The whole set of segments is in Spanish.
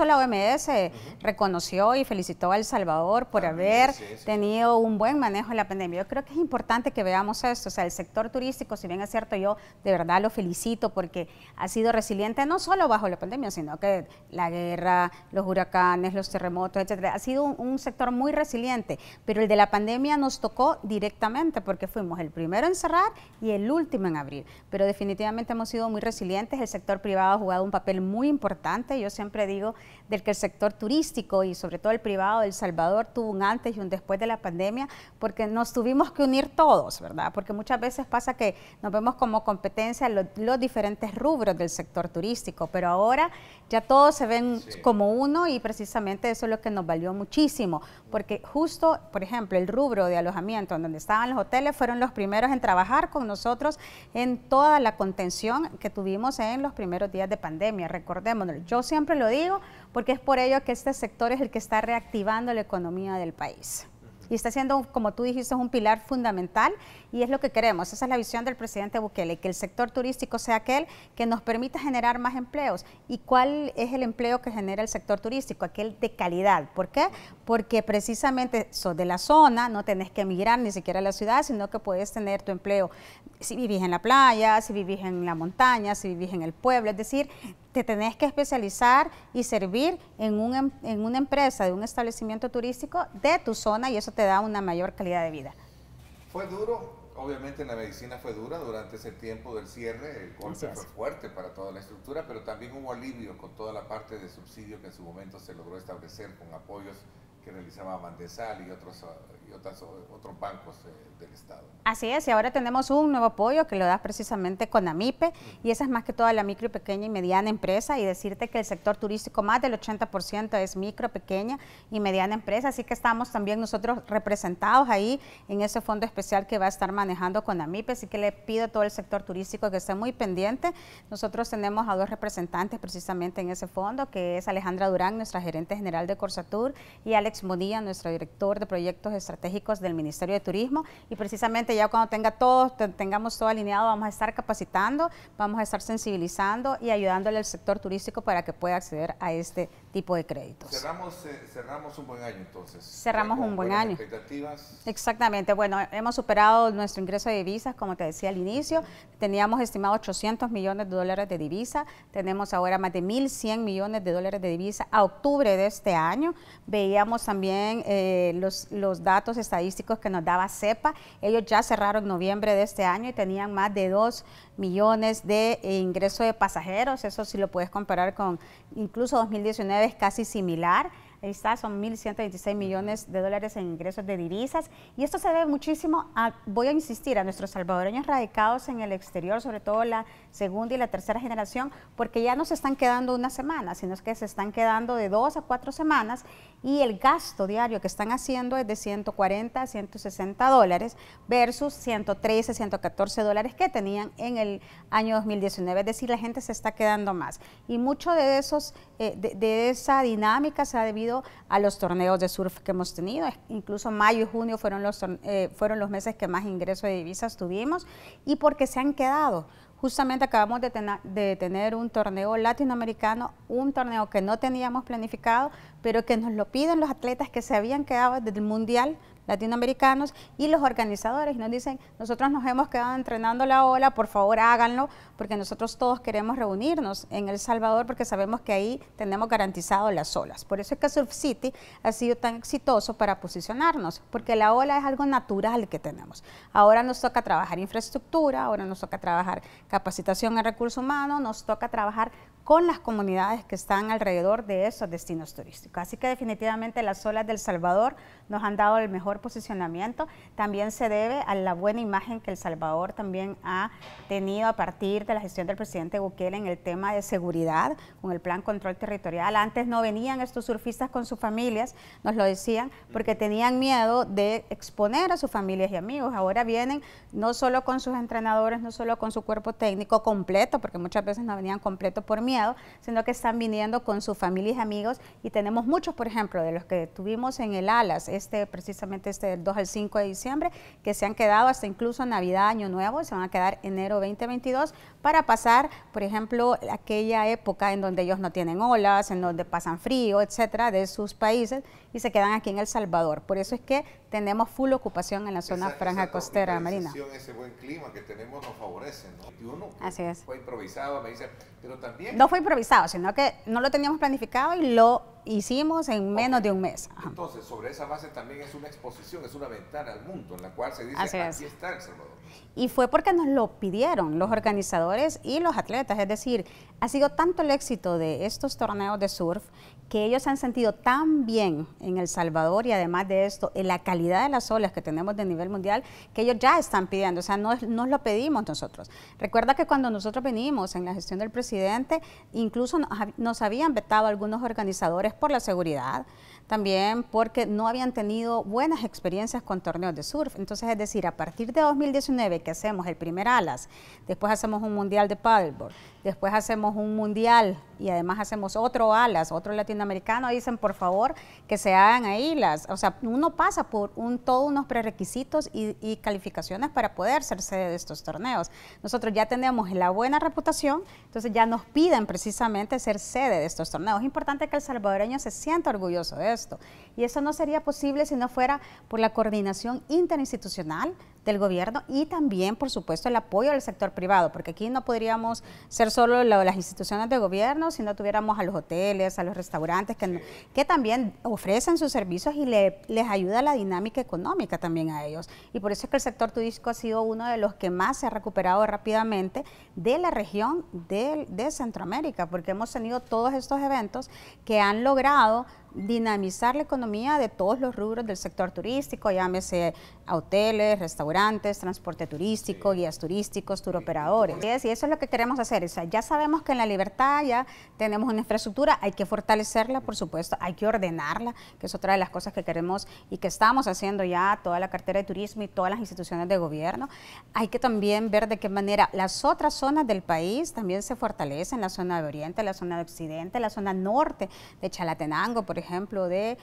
Incluso la OMS reconoció y felicitó a El Salvador por haber tenido un buen manejo de la pandemia. Yo creo que es importante que veamos esto. O sea, el sector turístico, si bien es cierto, yo de verdad lo felicito porque ha sido resiliente no solo bajo la pandemia, sino que la guerra, los huracanes, los terremotos, etcétera. Ha sido un sector muy resiliente, pero el de la pandemia nos tocó directamente porque fuimos el primero en cerrar y el último en abrir. Pero definitivamente hemos sido muy resilientes. El sector privado ha jugado un papel muy importante. Yo siempre digo del que el sector turístico y sobre todo el privado de El Salvador tuvo un antes y un después de la pandemia porque nos tuvimos que unir todos, ¿verdad? Porque muchas veces pasa que nos vemos como competencia los diferentes rubros del sector turístico, pero ahora ya todos se ven como uno y precisamente eso es lo que nos valió muchísimo, porque justo, por ejemplo, el rubro de alojamiento donde estaban los hoteles fueron los primeros en trabajar con nosotros en toda la contención que tuvimos en los primeros días de pandemia, recordémonos, yo siempre lo digo porque es por ello que este sector es el que está reactivando la economía del país. Y está siendo, como tú dijiste, un pilar fundamental y es lo que queremos. Esa es la visión del presidente Bukele, que el sector turístico sea aquel que nos permita generar más empleos. ¿Y cuál es el empleo que genera el sector turístico? Aquel de calidad. ¿Por qué? Porque precisamente sos de la zona, no tenés que emigrar ni siquiera a la ciudad, sino que puedes tener tu empleo si vivís en la playa, si vivís en la montaña, si vivís en el pueblo. Es decir, te tenés que especializar y servir en una empresa, de un establecimiento turístico de tu zona y eso te da una mayor calidad de vida. Fue duro, obviamente en la medicina fue dura durante ese tiempo del cierre, el golpe fue fuerte para toda la estructura, pero también hubo alivio con toda la parte de subsidio que en su momento se logró establecer con apoyos que realizaba Mandesal y otros bancos del Estado. Así es, y ahora tenemos un nuevo apoyo que lo das precisamente con AMIPE, y esa es más que toda la micro, pequeña y mediana empresa, y decirte que el sector turístico más del 80% es micro, pequeña y mediana empresa, así que estamos también nosotros representados ahí en ese fondo especial que va a estar manejando con AMIPE, así que le pido a todo el sector turístico que esté muy pendiente. Nosotros tenemos a dos representantes precisamente en ese fondo, que es Alejandra Durán, nuestra gerente general de Corsatur, y Alex Modía, nuestro director de proyectos estratégicos del Ministerio de Turismo, y precisamente ya cuando tengamos todo alineado vamos a estar capacitando, vamos a estar sensibilizando y ayudándole al sector turístico para que pueda acceder a este tipo de créditos. Cerramos un buen año entonces. Cerramos un buen año. Expectativas. Exactamente, bueno, hemos superado nuestro ingreso de divisas, como te decía al inicio, teníamos estimado $800 millones de divisa, tenemos ahora más de $1.100 millones de divisa a octubre de este año. Veíamos también los datos estadísticos que nos daba CEPA, ellos ya cerraron noviembre de este año y tenían más de 2 millones de ingresos de pasajeros, eso sí lo puedes comparar con incluso 2019 es casi similar. Ahí está, son $1.126 millones en ingresos de divisas y esto se debe muchísimo, voy a insistir, a nuestros salvadoreños radicados en el exterior, sobre todo la segunda y la tercera generación, porque ya no se están quedando una semana, sino es que se están quedando de 2 a 4 semanas y el gasto diario que están haciendo es de $140 a $160 versus $113, $114 que tenían en el año 2019, es decir, la gente se está quedando más y mucho de esos, de esa dinámica se ha debido a los torneos de surf que hemos tenido, incluso mayo y junio fueron los meses que más ingresos de divisas tuvimos y porque se han quedado. Justamente acabamos de tener un torneo latinoamericano, un torneo que no teníamos planificado, pero que nos lo piden los atletas que se habían quedado desde el Mundial latinoamericanos y los organizadores nos dicen, nosotros nos hemos quedado entrenando la ola, por favor háganlo, porque nosotros todos queremos reunirnos en El Salvador porque sabemos que ahí tenemos garantizado las olas. Por eso es que Surf City ha sido tan exitoso para posicionarnos, porque la ola es algo natural que tenemos. Ahora nos toca trabajar infraestructura, ahora nos toca trabajar capacitación en recursos humanos, nos toca trabajar con las comunidades que están alrededor de esos destinos turísticos. Así que definitivamente las olas del Salvador nos han dado el mejor posicionamiento. También se debe a la buena imagen que El Salvador también ha tenido a partir de la gestión del presidente Bukele en el tema de seguridad, con el plan control territorial. Antes no venían estos surfistas con sus familias, nos lo decían, porque tenían miedo de exponer a sus familias y amigos. Ahora vienen no solo con sus entrenadores, no solo con su cuerpo técnico completo, porque muchas veces no venían completo por mí, miedo, sino que están viniendo con sus familias y amigos, y tenemos muchos, por ejemplo, de los que tuvimos en el Alas, precisamente del 2 al 5 de diciembre, que se han quedado hasta incluso Navidad, Año Nuevo, se van a quedar enero 2022 para pasar, por ejemplo, aquella época en donde ellos no tienen olas, en donde pasan frío, etcétera, de sus países, y se quedan aquí en El Salvador. Por eso es que tenemos full ocupación en la zona franja costera marina. Ese buen clima que tenemos nos favorece, ¿no? Uno, así es. Fue improvisado, me dice, pero también... No fue improvisado, sino que no lo teníamos planificado y lo hicimos en menos de un mes. Ajá. Entonces, sobre esa base también es una exposición, es una ventana al mundo en la cual se dice, aquí está El Salvador. Y fue porque nos lo pidieron los organizadores y los atletas, es decir, ha sido tanto el éxito de estos torneos de surf que ellos han sentido tan bien en El Salvador, y además de esto, en la calidad de las olas que tenemos de nivel mundial, que ellos ya están pidiendo, o sea, no lo pedimos nosotros. Recuerda que cuando nosotros venimos en la gestión del presidente, incluso nos habían vetado algunos organizadores por la seguridad, también porque no habían tenido buenas experiencias con torneos de surf. Entonces, es decir, a partir de 2019 que hacemos el primer Alas, después hacemos un mundial de paddleboard, después hacemos un mundial y además hacemos otro Alas, otro latinoamericano, dicen por favor que se hagan ahí las, o sea, uno pasa por todos unos prerequisitos y calificaciones para poder ser sede de estos torneos. Nosotros ya tenemos la buena reputación, entonces ya nos piden precisamente ser sede de estos torneos. Es importante que el salvadoreño se sienta orgulloso de esto, y eso no sería posible si no fuera por la coordinación interinstitucional del gobierno y también, por supuesto, el apoyo del sector privado, porque aquí no podríamos ser solo las instituciones de gobierno si no tuviéramos a los hoteles, a los restaurantes que también ofrecen sus servicios y les ayuda la dinámica económica también a ellos. Y por eso es que el sector turístico ha sido uno de los que más se ha recuperado rápidamente de la región de Centroamérica, porque hemos tenido todos estos eventos que han logrado dinamizar la economía de todos los rubros del sector turístico, llámese a hoteles, restaurantes, transporte turístico, guías turísticos, turoperadores. Y eso es lo que queremos hacer, o sea, ya sabemos que en La Libertad ya tenemos una infraestructura, hay que fortalecerla, por supuesto, hay que ordenarla, que es otra de las cosas que queremos y que estamos haciendo ya toda la cartera de turismo y todas las instituciones de gobierno. Hay que también ver de qué manera las otras zonas del país también se fortalecen, la zona de Oriente, la zona de Occidente, la zona norte de Chalatenango, por ejemplo, de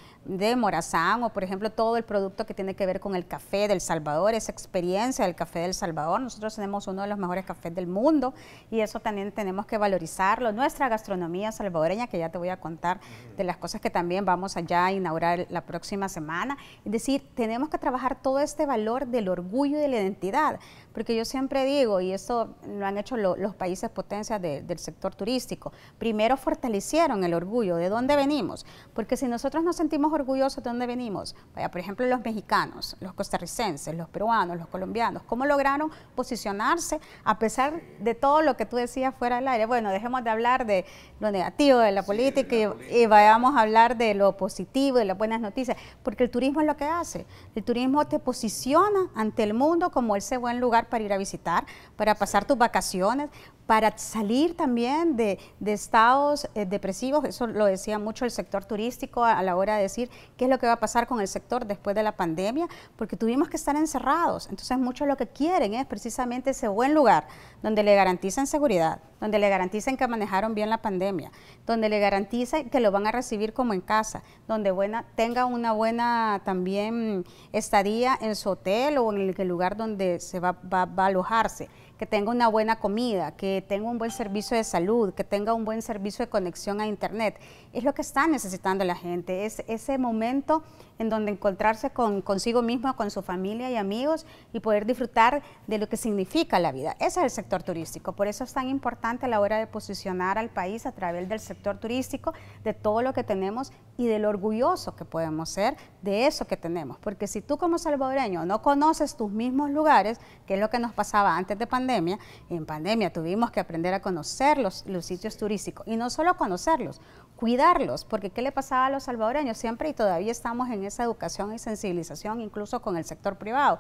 Morazán, o por ejemplo todo el producto que tiene que ver con el café del Salvador, esa experiencia del café del Salvador. Nosotros tenemos uno de los mejores cafés del mundo y eso también tenemos que valorizarlo. Nuestra gastronomía salvadoreña, que ya te voy a contar de las cosas que también vamos allá a inaugurar la próxima semana. Es decir, tenemos que trabajar todo este valor del orgullo y de la identidad, porque yo siempre digo, y esto lo han hecho los países potencias del sector turístico, primero fortalecieron el orgullo de dónde venimos, porque si nosotros nos sentimos orgullosos de dónde venimos, vaya, por ejemplo, los mexicanos, los costarricenses, los peruanos, los colombianos, ¿cómo lograron posicionarse a pesar de todo lo que tú decías fuera del aire? Bueno, dejemos de hablar de lo negativo de la política y vayamos a hablar de lo positivo, de las buenas noticias, porque el turismo es lo que hace. El turismo te posiciona ante el mundo como ese buen lugar para ir a visitar, para pasar tus vacaciones, para salir también de estados depresivos. Eso lo decía mucho el sector turístico a la hora de decir qué es lo que va a pasar con el sector después de la pandemia, porque tuvimos que estar encerrados. Entonces muchos lo que quieren es precisamente ese buen lugar donde le garantizan seguridad, donde le garantizan que manejaron bien la pandemia, donde le garantizan que lo van a recibir como en casa, donde tenga una buena también estadía en su hotel o en el lugar donde se va a alojarse, que tenga una buena comida, que tenga un buen servicio de salud, que tenga un buen servicio de conexión a internet. Es lo que está necesitando la gente, es ese momento en donde encontrarse consigo mismo, con su familia y amigos y poder disfrutar de lo que significa la vida. Ese es el sector turístico, por eso es tan importante a la hora de posicionar al país a través del sector turístico, de todo lo que tenemos y del orgulloso que podemos ser de eso que tenemos, porque si tú como salvadoreño no conoces tus mismos lugares, que es lo que nos pasaba antes de pandemia, en pandemia tuvimos que aprender a conocer los sitios turísticos, y no solo conocerlos, cuidarlos, porque ¿qué le pasaba a los salvadoreños? Siempre y todavía estamos en esa educación y sensibilización, incluso con el sector privado,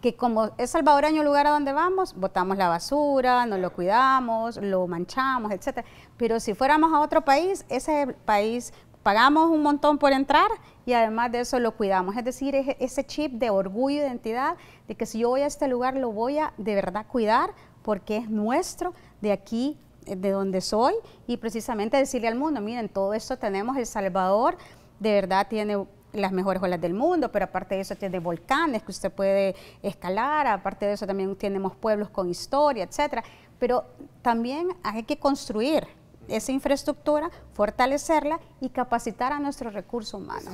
que como es salvadoreño el lugar a donde vamos, botamos la basura, no lo cuidamos, lo manchamos, etcétera. Pero si fuéramos a otro país, ese país pagamos un montón por entrar y además de eso lo cuidamos. Es decir, es ese chip de orgullo, identidad, de que si yo voy a este lugar lo voy a de verdad cuidar porque es nuestro, de aquí de donde soy y precisamente decirle al mundo, miren, todo esto tenemos, El Salvador de verdad tiene las mejores olas del mundo, pero aparte de eso tiene volcanes que usted puede escalar, aparte de eso también tenemos pueblos con historia, etcétera. Pero también hay que construir esa infraestructura, fortalecerla y capacitar a nuestros recursos humanos.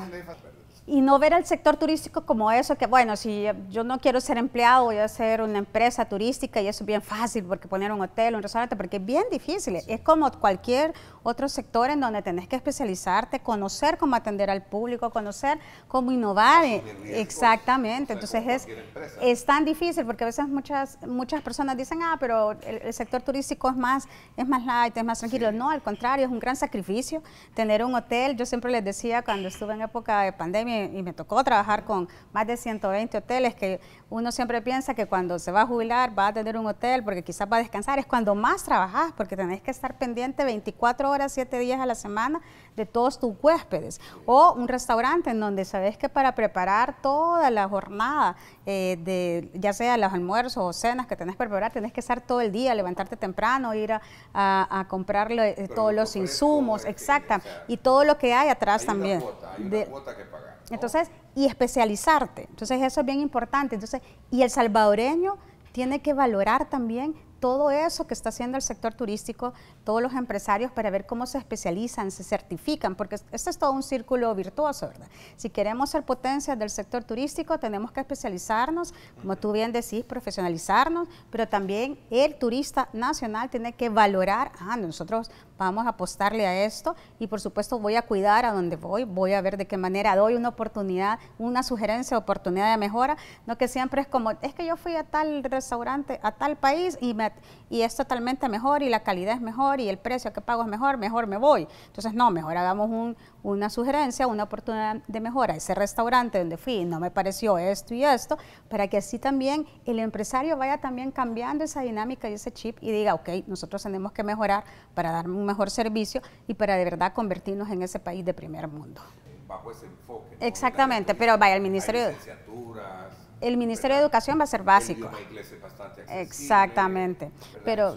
Y no ver al sector turístico como eso, que bueno, si yo no quiero ser empleado, voy a ser una empresa turística y eso es bien fácil, porque poner un hotel, un restaurante, porque es bien difícil. Es como cualquier otro sector en donde tenés que especializarte, conocer cómo atender al público, conocer cómo innovar. Exactamente, entonces es tan difícil, porque a veces muchas personas dicen, ah, pero el sector turístico es más light, es más tranquilo. Sí. No, al contrario, es un gran sacrificio tener un hotel. Yo siempre les decía cuando estuve en época de pandemia, y me tocó trabajar con más de 120 hoteles, que uno siempre piensa que cuando se va a jubilar va a tener un hotel porque quizás va a descansar, es cuando más trabajas, porque tenés que estar pendiente 24 horas, 7 días a la semana de todos tus huéspedes, o un restaurante en donde sabes que para preparar toda la jornada, ya sea los almuerzos o cenas que tenés que preparar, tenés que estar todo el día, levantarte temprano, ir a comprarle todos los insumos, exacta, y todo lo que hay atrás también. Hay una cuota que pagar. Entonces, y especializarte. Entonces, eso es bien importante. Entonces, y el salvadoreño tiene que valorar también todo eso que está haciendo el sector turístico, todos los empresarios, para ver cómo se especializan, se certifican, porque este es todo un círculo virtuoso, ¿verdad? Si queremos ser potencias del sector turístico, tenemos que especializarnos, como tú bien decís, profesionalizarnos, pero también el turista nacional tiene que valorar, ah, nosotros vamos a apostarle a esto y por supuesto voy a cuidar a donde voy, voy a ver de qué manera doy una oportunidad, una sugerencia, oportunidad de mejora, no que siempre es como, es que yo fui a tal restaurante, a tal país y es totalmente mejor y la calidad es mejor y el precio que pago es mejor, mejor me voy. Entonces no, mejor hagamos una sugerencia, una oportunidad de mejora. Ese restaurante donde fui no me pareció esto y esto, para que así también el empresario vaya también cambiando esa dinámica y ese chip y diga, ok, nosotros tenemos que mejorar para dar un mejor servicio y para de verdad convertirnos en ese país de primer mundo. Bajo ese enfoque, ¿no? Exactamente, pero vaya, el Ministerio de... El Ministerio de Educación va a ser básico. Exactamente. Pero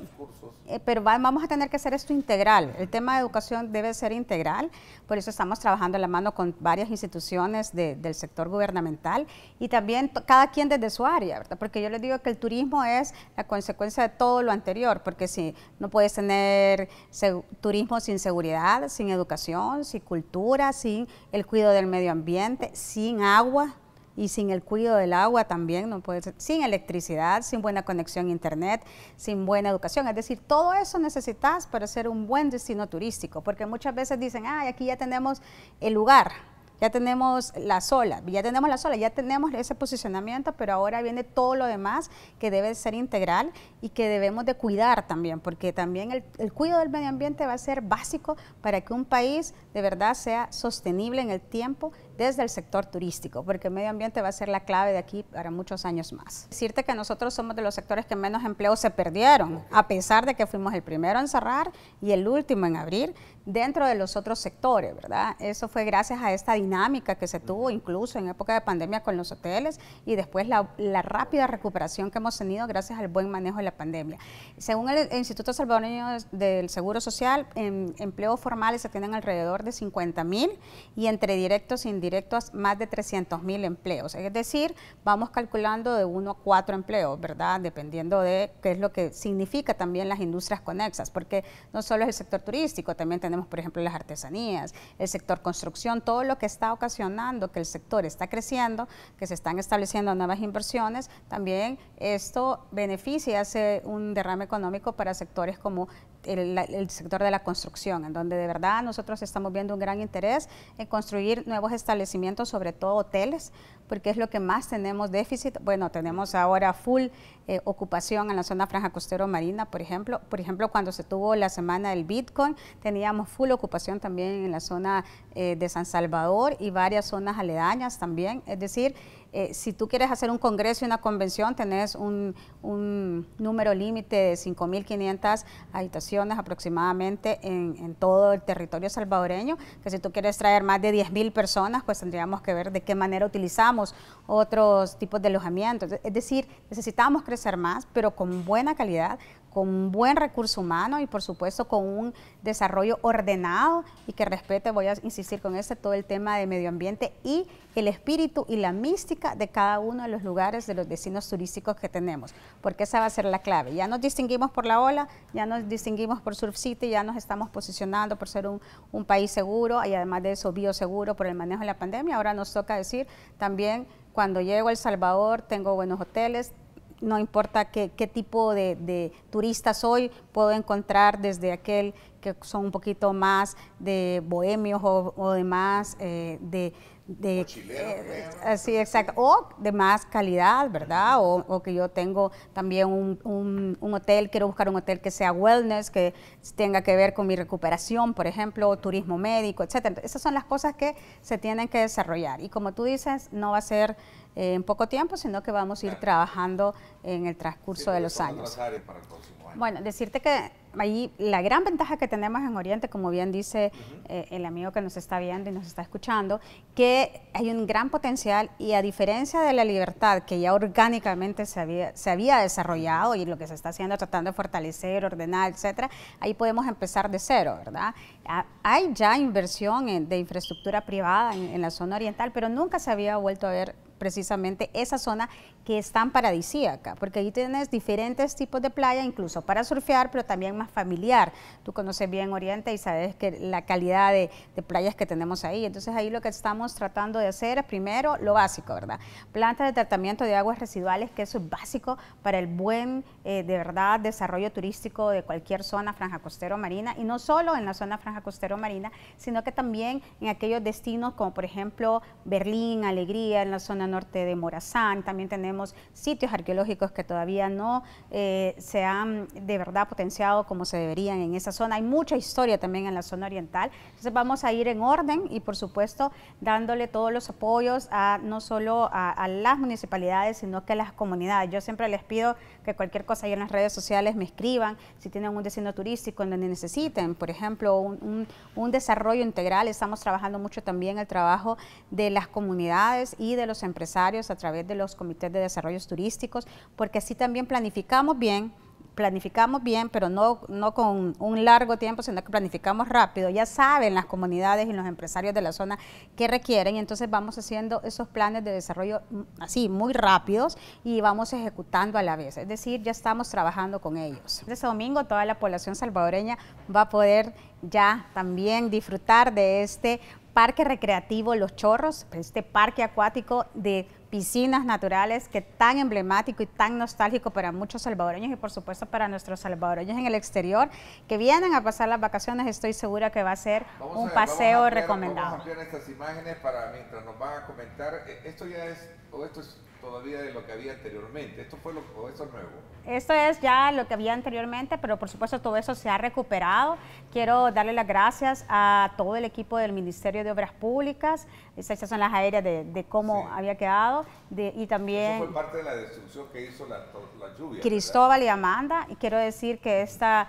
vamos a tener que hacer esto integral. El tema de educación debe ser integral. Por eso estamos trabajando a la mano con varias instituciones del sector gubernamental y también cada quien desde su área, ¿verdad? Porque yo les digo que el turismo es la consecuencia de todo lo anterior, porque si no puedes tener turismo sin seguridad, sin educación, sin cultura, sin el cuidado del medio ambiente, sin agua, y sin el cuidado del agua también, no puede ser, sin electricidad, sin buena conexión a internet, sin buena educación. Es decir, todo eso necesitas para ser un buen destino turístico, porque muchas veces dicen, ay, aquí ya tenemos el lugar, ya tenemos la sola, ya tenemos ese posicionamiento, pero ahora viene todo lo demás que debe ser integral y que debemos de cuidar también, porque también el cuidado del medio ambiente va a ser básico para que un país de verdad sea sostenible en el tiempo desde el sector turístico, porque el medio ambiente va a ser la clave de aquí para muchos años más. Decirte que nosotros somos de los sectores que menos empleos se perdieron, a pesar de que fuimos el primero en cerrar y el último en abrir dentro de los otros sectores, ¿verdad? Eso fue gracias a esta dinámica que se tuvo incluso en época de pandemia con los hoteles y después la rápida recuperación que hemos tenido gracias al buen manejo de la pandemia. Según el Instituto Salvadoreño del Seguro Social, en empleos formales se tienen alrededor de 50,000 y entre directos e indirectos más de 300,000 empleos. Es decir, vamos calculando de 1 a 4 empleos, ¿verdad? Dependiendo de qué es lo que significa también las industrias conexas, porque no solo es el sector turístico, también tenemos, por ejemplo, las artesanías, el sector construcción, todo lo que está ocasionando que el sector está creciendo, que se están estableciendo nuevas inversiones, también esto beneficia, hace un derrame económico para sectores como el sector de la construcción, en donde de verdad nosotros estamos viendo un gran interés en construir nuevos establecimientos, sobre todo hoteles, porque es lo que más tenemos déficit. Bueno, tenemos ahora full ocupación en la zona franja costero marina, por ejemplo. Por ejemplo, cuando se tuvo la semana del Bitcoin, teníamos full ocupación también en la zona de San Salvador y varias zonas aledañas también. Es decir, si tú quieres hacer un congreso y una convención, tenés un número límite de 5,500 habitaciones aproximadamente en todo el territorio salvadoreño, que si tú quieres traer más de 10,000 personas, pues tendríamos que ver de qué manera utilizamos otros tipos de alojamientos. Es decir, necesitamos crecer más, pero con buena calidad, con un buen recurso humano y por supuesto con un desarrollo ordenado y que respete, voy a insistir con este, todo el tema de medio ambiente y el espíritu y la mística de cada uno de los lugares, de los destinos turísticos que tenemos, porque esa va a ser la clave. Ya nos distinguimos por la ola, ya nos distinguimos por Surf City, ya nos estamos posicionando por ser un país seguro y además de eso bioseguro por el manejo de la pandemia. Ahora nos toca decir también, cuando llego a El Salvador tengo buenos hoteles, no importa qué tipo de turista soy, puedo encontrar desde aquel que son un poquito más de bohemios o de más de así, exacto, o de más calidad, ¿verdad? O que yo tengo también un hotel, quiero buscar un hotel que sea wellness, que tenga que ver con mi recuperación, por ejemplo, o turismo médico, etcétera. Esas son las cosas que se tienen que desarrollar y como tú dices, no va a ser en poco tiempo, sino que vamos a ir trabajando en el transcurso de los años. Bueno, decirte que ahí la gran ventaja que tenemos en Oriente, como bien dice el amigo que nos está viendo y nos está escuchando, que hay un gran potencial y a diferencia de la libertad que ya orgánicamente se había desarrollado y lo que se está haciendo tratando de fortalecer, ordenar, etcétera, ahí podemos empezar de cero, ¿verdad? Hay ya inversión de infraestructura privada en la zona oriental, pero nunca se había vuelto a ver precisamente esa zona que es tan paradisíaca, porque ahí tienes diferentes tipos de playa, incluso para surfear, pero también más familiar. Tú conoces bien Oriente y sabes que la calidad de playas que tenemos ahí. Entonces ahí lo que estamos tratando de hacer es primero lo básico, ¿verdad? Plantas de tratamiento de aguas residuales, que eso es básico para el buen, de verdad, desarrollo turístico de cualquier zona franja costero marina, y no solo en la zona franja costero marina, sino que también en aquellos destinos como por ejemplo Berlín, Alegría, en la zona norte de Morazán. También tenemos sitios arqueológicos que todavía no se han de verdad potenciado como se deberían en esa zona. Hay mucha historia también en la zona oriental. Entonces vamos a ir en orden y por supuesto dándole todos los apoyos a no solo a las municipalidades, sino que a las comunidades. Yo siempre les pido que cualquier cosa ahí en las redes sociales me escriban, si tienen un destino turístico en donde necesiten, por ejemplo, un desarrollo integral. Estamos trabajando mucho también el trabajo de las comunidades y de los empresarios a través de los comités de desarrollos turísticos, porque así también planificamos bien, pero no con un largo tiempo, sino que planificamos rápido. Ya saben las comunidades y los empresarios de la zona que requieren, y entonces vamos haciendo esos planes de desarrollo así, muy rápidos, y vamos ejecutando a la vez. Es decir, ya estamos trabajando con ellos. Este domingo toda la población salvadoreña va a poder ya también disfrutar de este parque recreativo Los Chorros, este parque acuático de piscinas naturales que tan emblemático y tan nostálgico para muchos salvadoreños y por supuesto para nuestros salvadoreños en el exterior que vienen a pasar las vacaciones. Estoy segura que va a ser un paseo recomendado. Vamos a ampliar estas imágenes para mientras nos van a comentar. Esto ya es, o esto es todavía de lo que había anteriormente. Esto fue o esto es nuevo. Esto es ya lo que había anteriormente, pero por supuesto todo eso se ha recuperado. Quiero darle las gracias a todo el equipo del Ministerio de Obras Públicas. Estas son las áreas de cómo había quedado. Y también... Eso fue parte de la destrucción que hizo la lluvia. Cristóbal, ¿verdad? Y Amanda. Y quiero decir que esta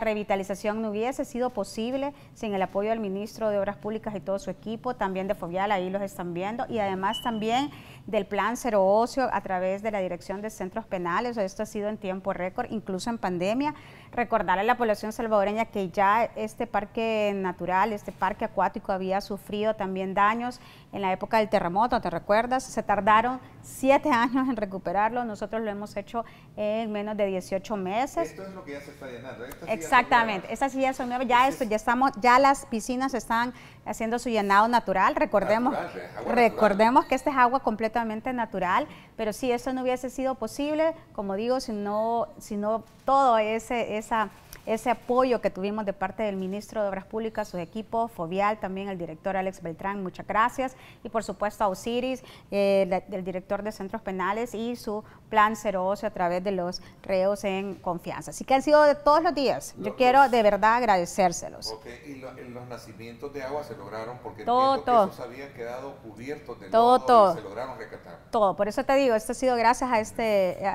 revitalización no hubiese sido posible sin el apoyo del ministro de Obras Públicas y todo su equipo, también de Fovial, ahí los están viendo, y además también del Plan Cero Ocio a través de la Dirección de Centros Penales. Esto ha sido en tiempo récord, incluso en pandemia. Recordarle a la población salvadoreña que ya este parque natural, este parque acuático había sufrido también daños en la época del terremoto, ¿te recuerdas? Se tardaron 7 años en recuperarlo, nosotros lo hemos hecho en menos de 18 meses. Esto es lo que ya se está llenando. Exactamente, esas sillas son nuevas, ya esto, ya las piscinas están haciendo su llenado natural, recordemos que esta es agua completamente natural, pero sí, eso no hubiese sido posible, como digo, si no todo ese apoyo que tuvimos de parte del ministro de Obras Públicas, su equipo, Fovial, también el director Alex Beltrán, muchas gracias, y por supuesto a Osiris, el director de Centros Penales y su plan Cero Ocio a través de los reos en confianza. Así que han sido de todos los días, yo quiero de verdad agradecérselos. Okay. Y los nacimientos de agua se lograron porque todo. Que esos habían quedado cubiertos de lodo y se lograron rescatar. Todo, por eso te digo, esto ha sido gracias a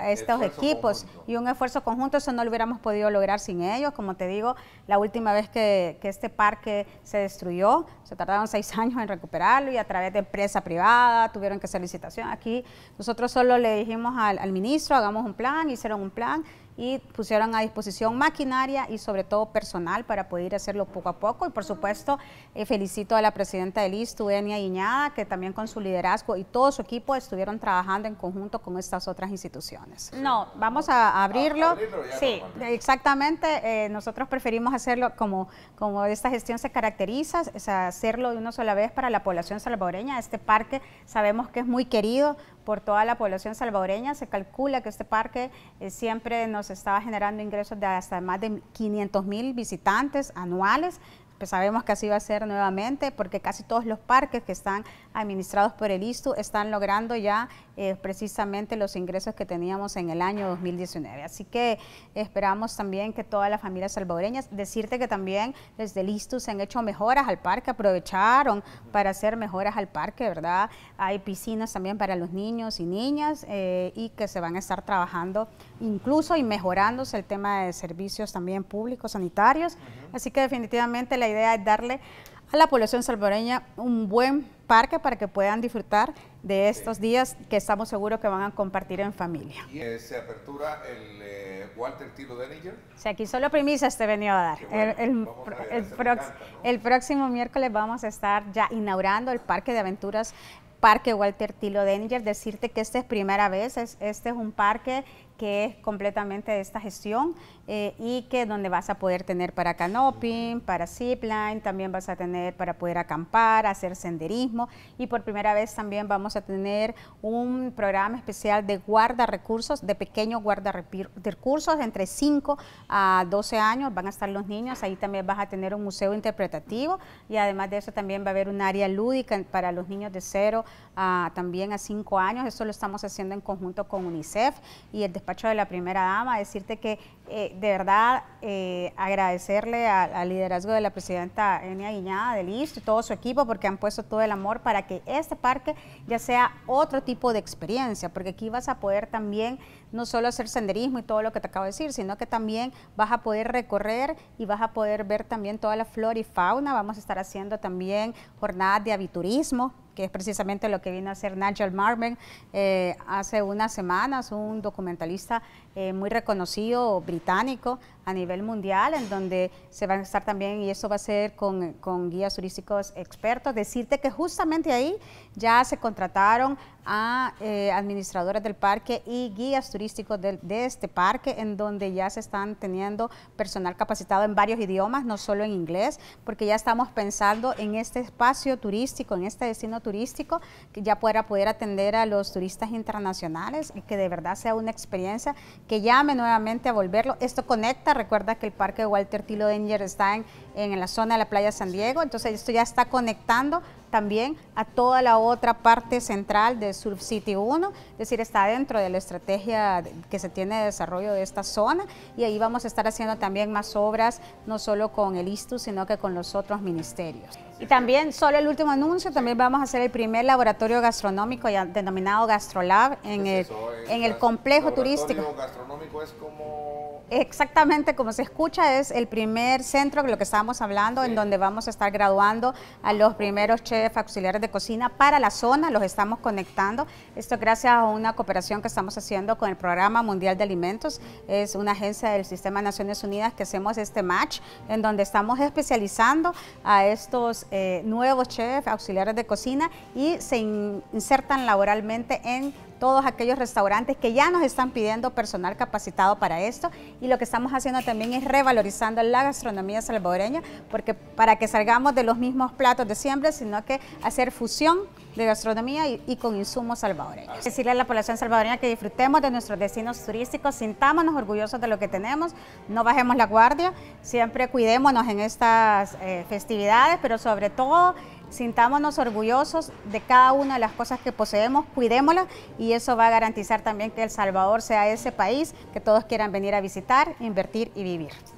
estos equipos conjunto. Y un esfuerzo conjunto, eso no lo hubiéramos podido lograr sin él. Como te digo, la última vez que este parque se destruyó, se tardaron 6 años en recuperarlo y a través de empresa privada tuvieron que hacer licitación. Aquí nosotros solo le dijimos al ministro, hagamos un plan, hicieron un plan y pusieron a disposición maquinaria y sobre todo personal para poder hacerlo poco a poco. Y por supuesto felicito a la presidenta del ISTU, Eni Iñada, que también con su liderazgo y todo su equipo estuvieron trabajando en conjunto con estas otras instituciones. Sí. No, vamos a abrirlo. Sí, exactamente. Nosotros preferimos hacerlo como esta gestión se caracteriza, es hacerlo de una sola vez para la población salvadoreña. Este parque sabemos que es muy querido por toda la población salvadoreña. Se calcula que este parque siempre nos estaba generando ingresos de hasta más de 500,000 visitantes anuales. Pues sabemos que así va a ser nuevamente, porque casi todos los parques que están administrados por el ISTU están logrando ya precisamente los ingresos que teníamos en el año 2019. Así que esperamos también que todas las familias salvadoreñas, decirte que también desde el ISTU se han hecho mejoras al parque, aprovecharon para hacer mejoras al parque, ¿verdad? Hay piscinas también para los niños y niñas y que se van a estar trabajando incluso y mejorándose el tema de servicios también públicos, sanitarios. Así que definitivamente la idea es darle a la población salvadoreña un buen parque para que puedan disfrutar de estos días que estamos seguros que van a compartir en familia. ¿Y se apertura el Walter Thilo Deininger? Sí, aquí solo primicia te venía a dar. Bueno, el próximo miércoles vamos a estar ya inaugurando el Parque de Aventuras, Parque Walter Thilo Deininger. Decirte que esta es primera vez, este es un parque que es completamente de esta gestión y que donde vas a poder tener para canoping, para zipline, también vas a tener para poder acampar, hacer senderismo, y por primera vez también vamos a tener un programa especial de guardarrecursos, de pequeños guardarrecursos, entre 5 a 12 años van a estar los niños. Ahí también vas a tener un museo interpretativo y además de eso también va a haber un área lúdica para los niños de 0 también a 5 años. Eso lo estamos haciendo en conjunto con UNICEF y el despacho de la primera dama. Decirte que de verdad agradecerle al liderazgo de la presidenta Eni Iñada del ISTU y todo su equipo, porque han puesto todo el amor para que este parque ya sea otro tipo de experiencia, porque aquí vas a poder también no solo hacer senderismo y todo lo que te acabo de decir, sino que también vas a poder recorrer y vas a poder ver también toda la flora y fauna. Vamos a estar haciendo también jornadas de aviturismo, que es precisamente lo que vino a hacer Nigel Marvin hace unas semanas, un documentalista muy reconocido británico a nivel mundial, en donde se van a estar también, y eso va a ser con guías turísticos expertos. Decirte que justamente ahí ya se contrataron a administradores del parque y guías turísticos de este parque, en donde ya se están teniendo personal capacitado en varios idiomas, no solo en inglés, porque ya estamos pensando en este espacio turístico, en este destino turístico, que ya poder atender a los turistas internacionales y que de verdad sea una experiencia que llame nuevamente a volverlo. Esto conecta. Recuerda que el parque Walter Thilo Deininger está en la zona de la playa San Diego, entonces esto ya está conectando también a toda la otra parte central de Surf City 1, es decir, está dentro de la estrategia que se tiene de desarrollo de esta zona, y ahí vamos a estar haciendo también más obras, no solo con el ISTU, sino que con los otros ministerios. Y también, solo el último anuncio, también vamos a hacer el primer laboratorio gastronómico ya denominado Gastrolab en el complejo turístico. ¿El gastronómico es como...? Exactamente, como se escucha, es el primer centro, de lo que estábamos hablando, sí, en donde vamos a estar graduando a los primeros chefs auxiliares de cocina para la zona. Los estamos conectando. Esto gracias a una cooperación que estamos haciendo con el Programa Mundial de Alimentos. Es una agencia del Sistema de Naciones Unidas que hacemos este match, en donde estamos especializando a estos nuevos chefs, auxiliares de cocina, y se insertan laboralmente en todos aquellos restaurantes que ya nos están pidiendo personal capacitado para esto. Y lo que estamos haciendo también es revalorizando la gastronomía salvadoreña, porque para que salgamos de los mismos platos de siempre, sino que hacer fusión de gastronomía y con insumos salvadoreños. Decirle a la población salvadoreña que disfrutemos de nuestros destinos turísticos, sintámonos orgullosos de lo que tenemos, no bajemos la guardia, siempre cuidémonos en estas festividades, pero sobre todo sintámonos orgullosos de cada una de las cosas que poseemos, cuidémoslas, y eso va a garantizar también que El Salvador sea ese país que todos quieran venir a visitar, invertir y vivir.